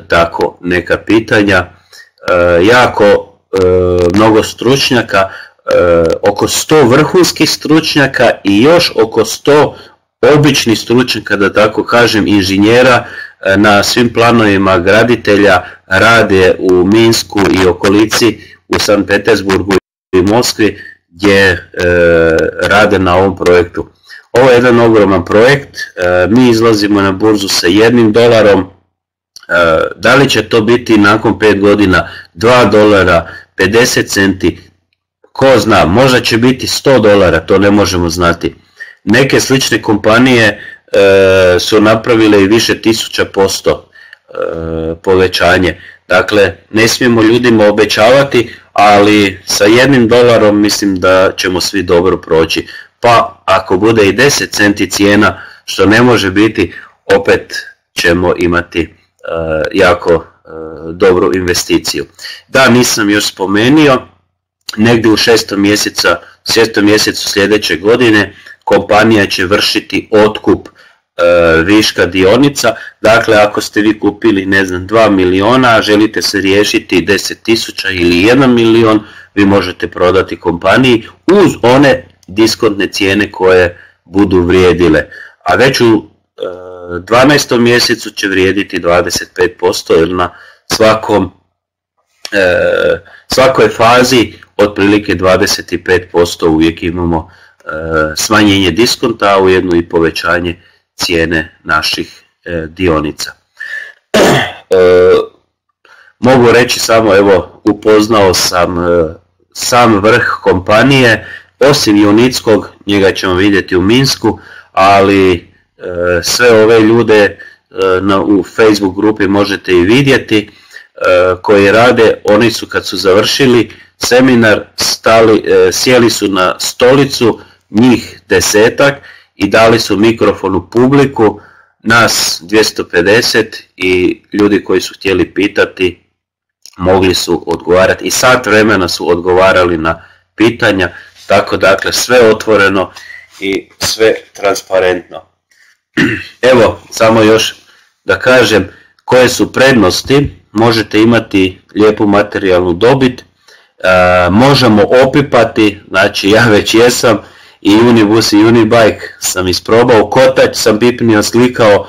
tako neka pitanja. E, jako e, mnogo stručnjaka, e, oko sto vrhunskih stručnjaka i još oko sto običnih stručnjaka, da tako kažem, inženjera e, na svim planovima graditelja rade u Minsku i okolici, u Sankt Petersburgu i Moskvi, gdje e, rade na ovom projektu. Ovo je jedan ogroman projekt, e, mi izlazimo na burzu sa jednim dolarom, e, da li će to biti nakon pet godina dva dolara, pedeset centi, ko zna, možda će biti sto dolara, to ne možemo znati. Neke slične kompanije e, su napravile i više tisuća posto e, povećanje. Dakle, ne smijemo ljudima obećavati, ali sa jednim dolarom mislim da ćemo svi dobro proći. Pa ako bude i deset centi cijena, što ne može biti, opet ćemo imati e, jako e, dobru investiciju. Da, nisam još spomenuo, negdje u šestom mjesecu, šestom mjesecu sljedeće godine kompanija će vršiti otkup e, viška dionica. Dakle, ako ste vi kupili, ne znam, dva miliona, a želite se riješiti deset tisuća ili jedan milion, vi možete prodati kompaniji uz one diskontne cijene koje budu vrijedile. A već u e, dvanaestom mjesecu će vrijediti dvadeset pet posto, jer na svakom, e, svakoj fazi otprilike dvadeset pet posto uvijek imamo smanjenje diskonta, a ujedno i povećanje cijene naših e, dionica. E, mogu reći samo, evo, upoznao sam e, sam vrh kompanije, osim Junickog, njega ćemo vidjeti u Minsku, ali e, sve ove ljude e, na, u Facebook grupi možete i vidjeti, e, koji rade, oni su kad su završili seminar, stali, e, sjeli su na stolicu, njih desetak, i dali su mikrofon u publiku, nas dvjesto pedeset, i ljudi koji su htjeli pitati mogli su odgovarati i sat vremena su odgovarali na pitanja, tako dakle sve otvoreno i sve transparentno. Evo, samo još da kažem koje su prednosti. Možete imati lijepu materijalnu dobit, E, možemo opipati, znači ja već jesam, i Unibus i Unibike sam isprobao, kotač sam pipnio, slikao,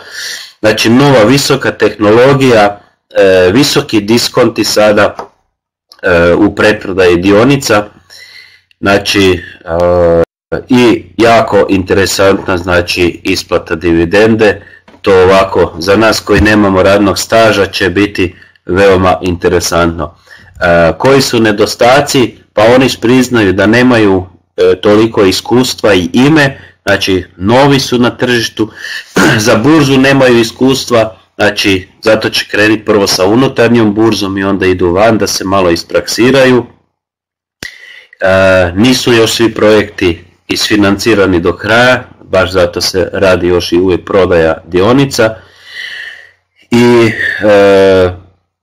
znači nova visoka tehnologija, e, visoki diskonti sada e, u pretprodaji dionica, znači e, i jako interesantna, znači isplata dividende. To ovako za nas koji nemamo radnog staža će biti veoma interesantno. Koji su nedostaci? Pa oni priznaju da nemaju toliko iskustva i ime, znači novi su na tržištu, za burzu nemaju iskustva, znači zato će krenuti prvo sa unutarnjom burzom i onda idu van da se malo ispraksiraju. Nisu još svi projekti isfinancirani do kraja, baš zato se radi još i uvijek prodaja dionica. I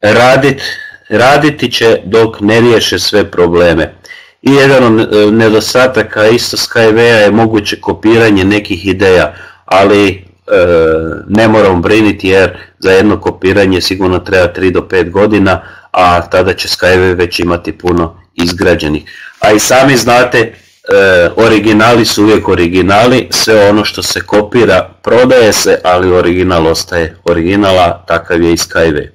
raditi Raditi će dok ne riješe sve probleme. I jedan od nedostataka isto SkyWaya je moguće kopiranje nekih ideja, ali e, ne moramo briniti jer za jedno kopiranje sigurno treba tri do pet godina, a tada će SkyWay već imati puno izgrađenih. A i sami znate, e, originali su uvijek originali, sve ono što se kopira prodaje se, ali original ostaje originala, takav je i SkyWay.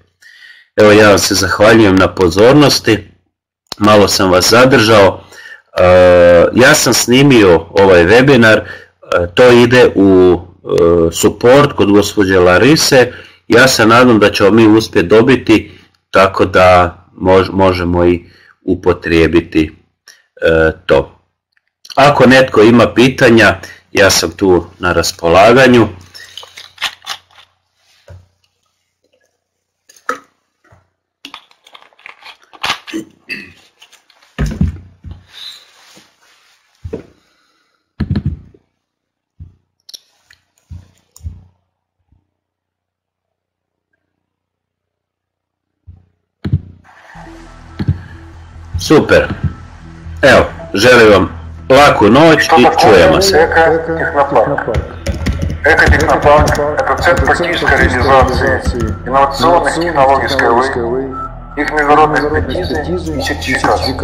Evo, ja vam se zahvaljujem na pozornosti, malo sam vas zadržao. E, ja sam snimio ovaj webinar, e, to ide u e, support kod gospođe Larise, ja se nadam da ćemo mi uspjeti dobiti, tako da mož, možemo i upotrijebiti e, to. Ako netko ima pitanja, ja sam tu na raspolaganju. Super. Evo, želim vam laku noć i čujemo se. Ekotehnopark. Экотехнопарк – это центр практической реализации инновационных технологий SkyWay, их международной экспертизы и сертификации.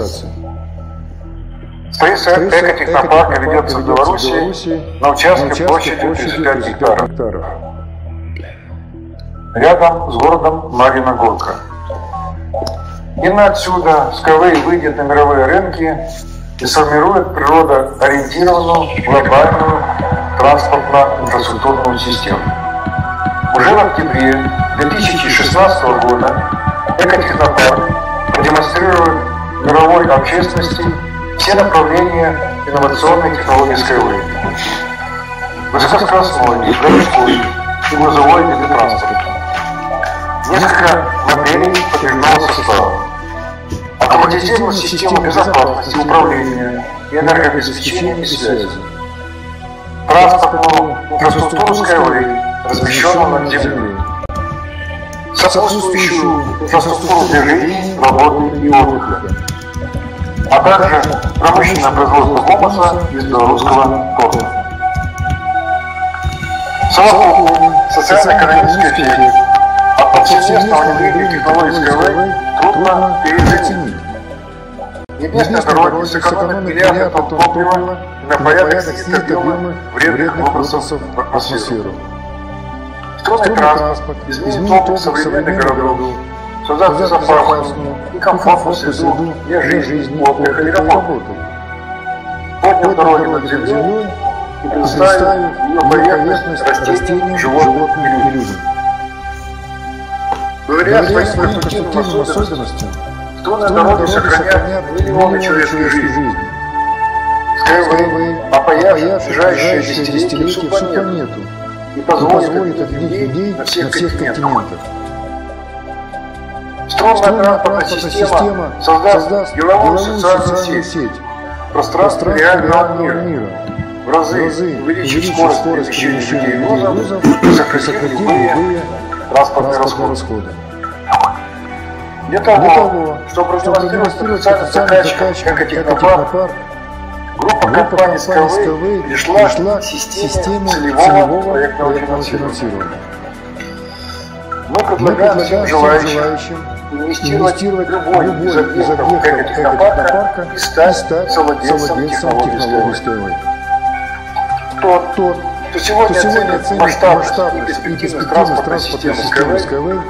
Строительство экотехнопарка ведется в Беларуси на участке площадью тридцать пять гектаров, рядом с городом Магина Горка. Именно отсюда SkyWay выйдет на мировые рынки и сформирует природоориентированную глобальную транспортно-инфраструктурную систему. Уже в октябре две тысячи шестнадцатого года Экотехнопарк продемонстрирует мировой общественности все направления инновационной технологии SkyWay. Высокоскоростной, городской и грузовой транспорт. Несколько моделей подвижного состава. Автоматизирует систему безопасности, управления и энергообеспечения и связи. Транспортную инфраструктуру SkyWay, размещенную на земле. Сопутствующую инфраструктуру движений, работы и отдыха. А также промышленное производство компаса из белорусского порта. Совокупный социально-экономический эффект от повсеместного внедрения технологий SkyWay трудно переоценить. Небесная дорога сэкономит миллиарды тонн топлива и на порядок снизит объемы вредных выбросов в атмосферу. Скоростный транспорт изменит облик современных городов, создаст безопасную и комфортную среду для жизни, отдыха и работы. Поднял дороги над землей и предоставил ее поверхность растений, животных и людей. Благодаря своим конструктивным особенностям, трудные дороги сохраняют миллионы человеческих жизней. SkyWay опоясывает ближайшие десятилетия всю планету и позволит объединить людей на всех континентах. Стройная транспортная система создаст деловую социальную сеть, пространство реального мира, в разы увеличить скорость перемещения людей и грузов и сократить любые транспортные расходы. Для того, чтобы продемонстрировать социальную закачку Экотехнопарк, группа компаний SkyWay пришла к системе целевого проектного финансирования. Мы предлагаем всем желающим инвестировать любой из объектов Экотехнопарка и стать совладельцем технологии SkyWay. Тот, кто сегодня оценит масштабность и перспективность транспортной системы SkyWay,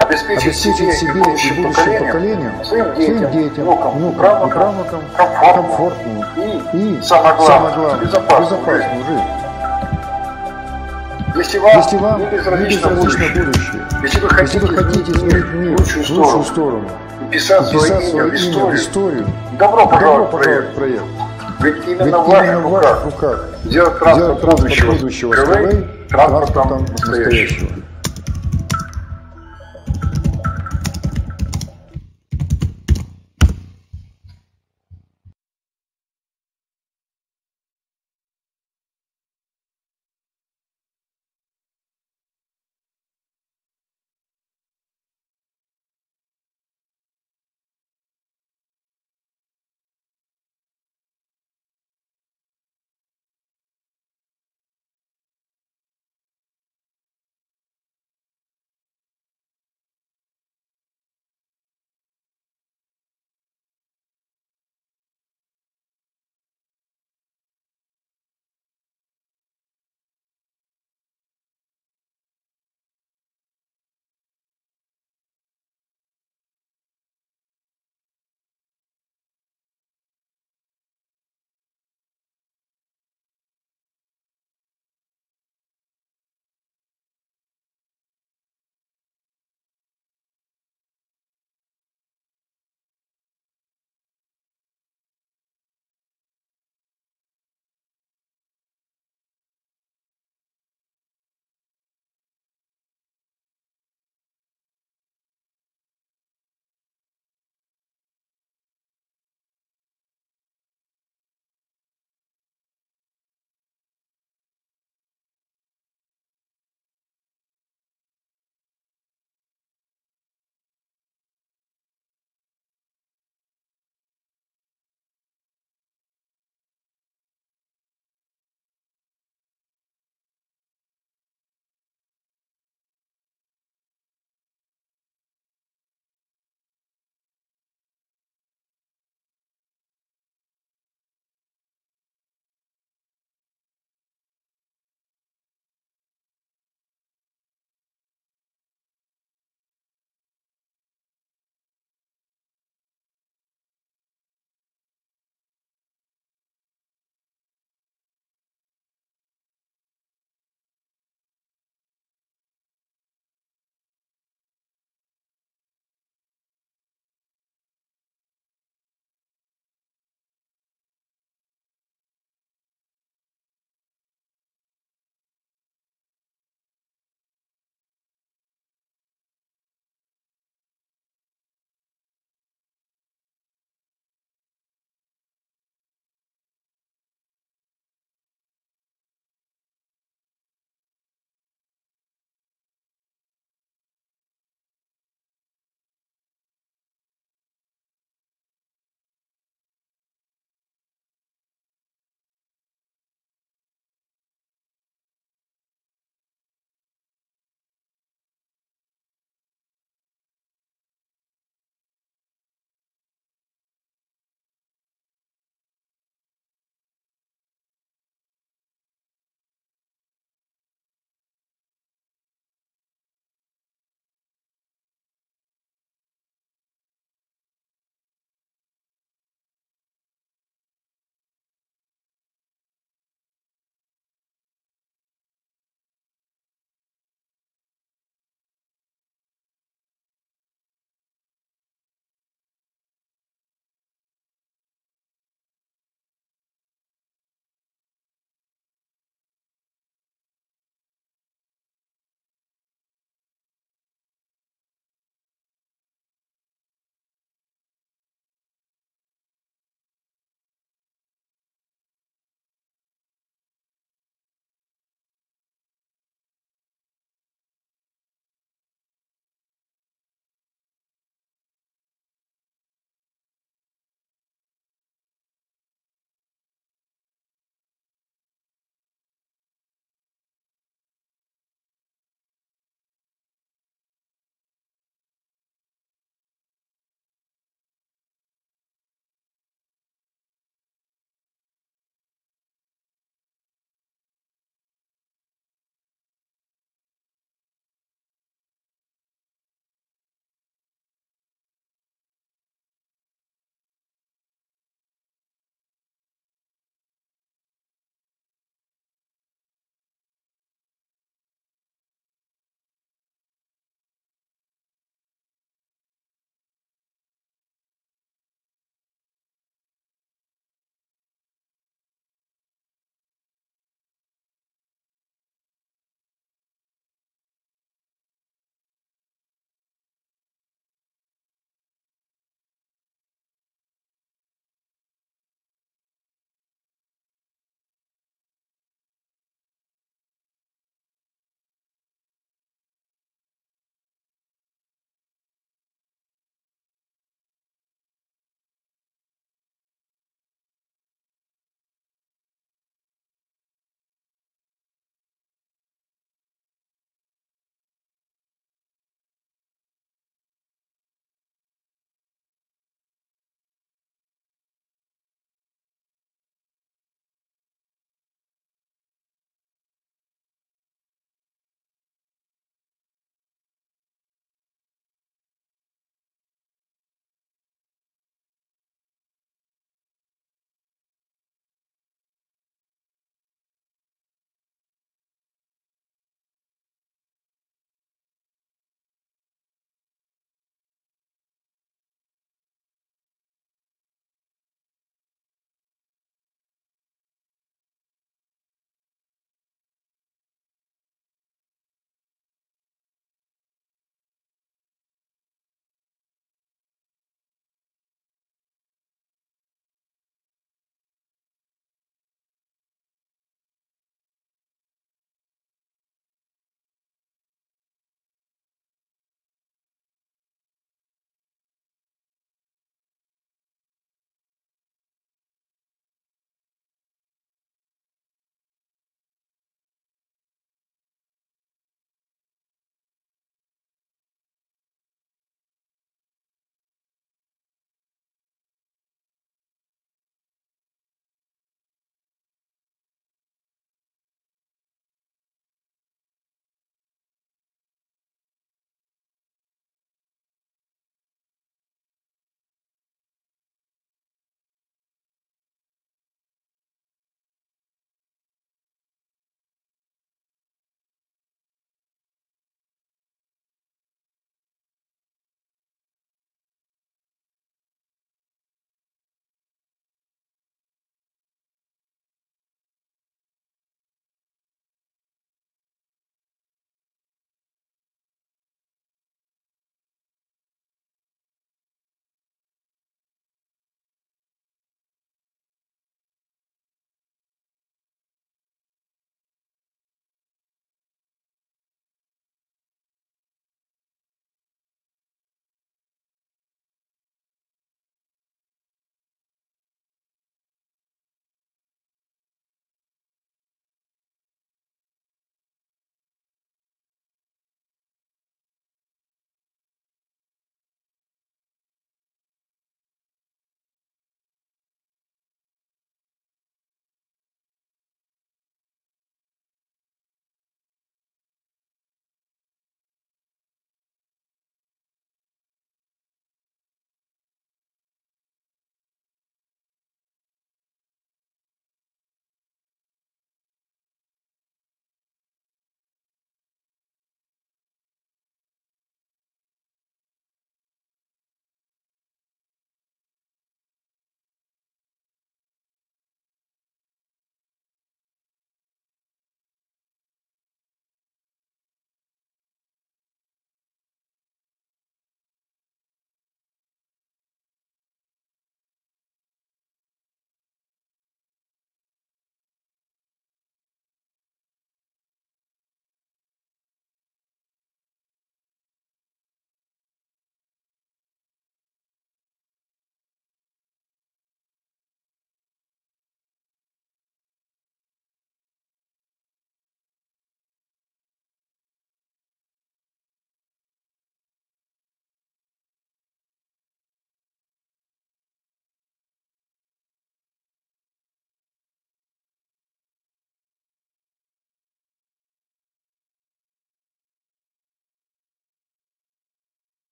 обеспечить себе и будущим поколениям, своим детям, внукам, правнукам, комфортную и, самое главное, безопасную жизнь. Если вам не безразлично будущее, если вы хотите изменить мир в лучшую сторону, вписать свое имя в историю, добро пожаловать в проект. Ведь именно в ваших руках сделать транспорт будущего SkyWay транспортом настоящего.